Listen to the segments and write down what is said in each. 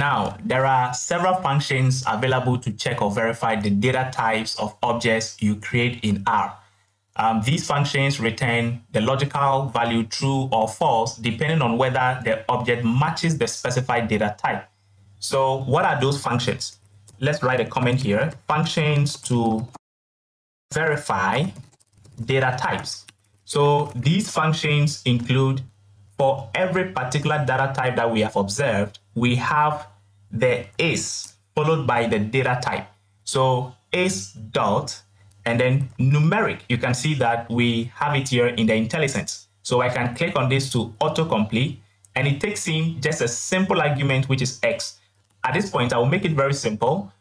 Now, there are several functions available to check or verify the data types of objects you create in R. These functions return the logical value true or false, depending on whether the object matches the specified data type. So what are those functions? Let's write a comment here. Functions to verify data types. So these functions include, for every particular data type that we have observed, we have the is followed by the data type. So is dot and then numeric. You can see that we have it here in the IntelliSense. So I can click on this to autocomplete, and it takes in just a simple argument, which is X. At this point, I will make it very simple.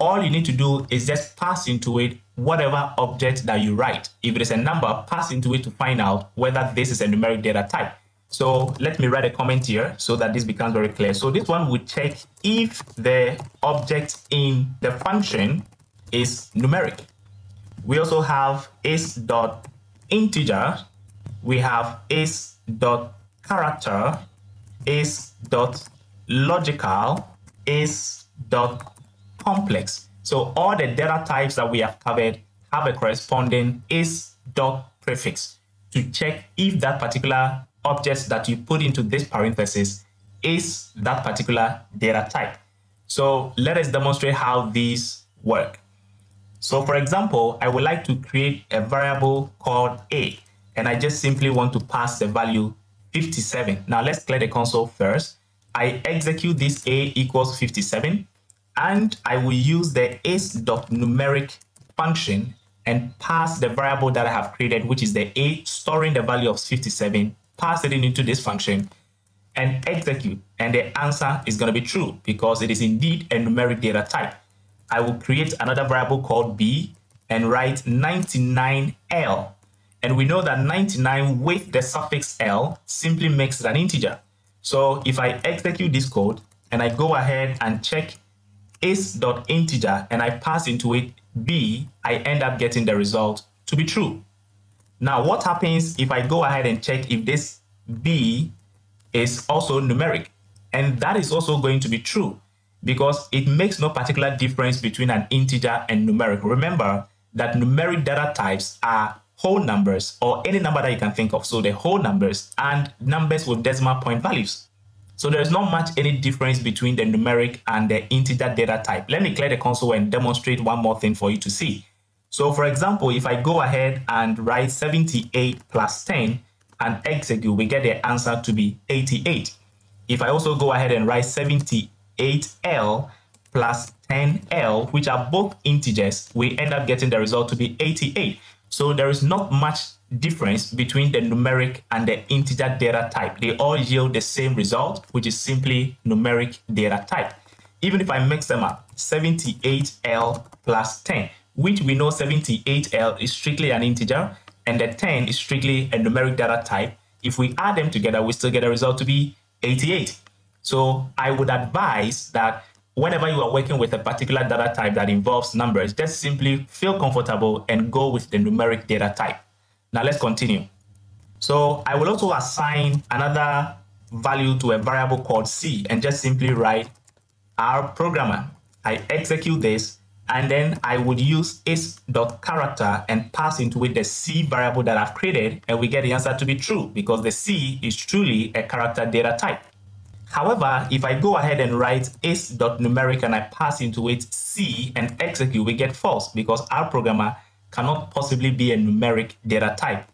All you need to do is just pass into it whatever object that you write. If it is a number, pass into it to find out whether this is a numeric data type. So let me write a comment here so that this becomes very clear. So this one would check if the object in the function is numeric. We also have is.integer. We have is.character, is.logical, is.complex. So all the data types that we have covered have a corresponding is.prefix to check if that particular objects that you put into this parenthesis is that particular data type. So let us demonstrate how these work. So for example, I would like to create a variable called A, and I just simply want to pass the value 57. Now let's clear the console first. I execute this A equals 57, and I will use the is.numeric function and pass the variable that I have created, which is the A, storing the value of 57, pass it into this function and execute, and the answer is going to be true because it is indeed a numeric data type. I will create another variable called B and write 99L, and we know that 99 with the suffix L simply makes it an integer. So if I execute this code and I go ahead and check is.integer and I pass into it B, I end up getting the result to be true. Now, what happens if I go ahead and check if this B is also numeric? And that is also going to be true because it makes no particular difference between an integer and numeric. Remember that numeric data types are whole numbers or any number that you can think of. So the whole numbers and numbers with decimal point values. So there is not much any difference between the numeric and the integer data type. Let me clear the console and demonstrate one more thing for you to see. So for example, if I go ahead and write 78 plus 10 and execute, we get the answer to be 88. If I also go ahead and write 78L plus 10L, which are both integers, we end up getting the result to be 88. So there is not much difference between the numeric and the integer data type. They all yield the same result, which is simply numeric data type. Even if I mix them up, 78L plus 10. Which we know 78L is strictly an integer and the 10 is strictly a numeric data type. If we add them together, we still get a result to be 88. So I would advise that whenever you are working with a particular data type that involves numbers, just simply feel comfortable and go with the numeric data type. Now let's continue. So I will also assign another value to a variable called C and just simply write R programmer. I execute this, and then I would use is.character and pass into it the C variable that I've created, and we get the answer to be true because the C is truly a character data type. However, if I go ahead and write is.numeric and I pass into it C and execute, we get false because our programmer cannot possibly be a numeric data type.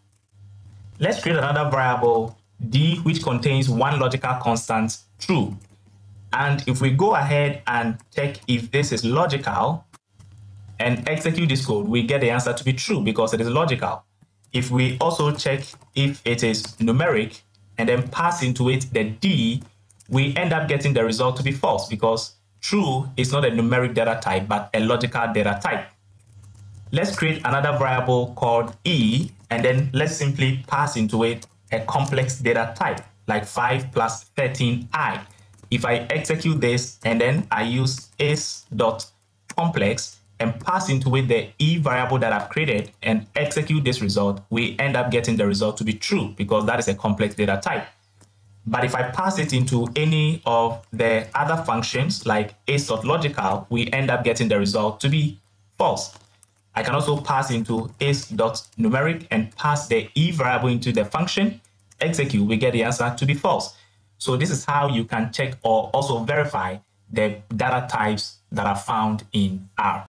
Let's create another variable D, which contains one logical constant true. And if we go ahead and check if this is logical, and execute this code, we get the answer to be true because it is logical. If we also check if it is numeric and then pass into it the D, we end up getting the result to be false because true is not a numeric data type but a logical data type. Let's create another variable called E and then let's simply pass into it a complex data type like 5 plus 13i. If I execute this and then I use is.complex and pass into it the E variable that I've created and execute this result, we end up getting the result to be true because that is a complex data type. But if I pass it into any of the other functions like ace.logical, we end up getting the result to be false. I can also pass into ace.numeric and pass the e variable into the function, execute, we get the answer to be false. So this is how you can check or also verify the data types that are found in R.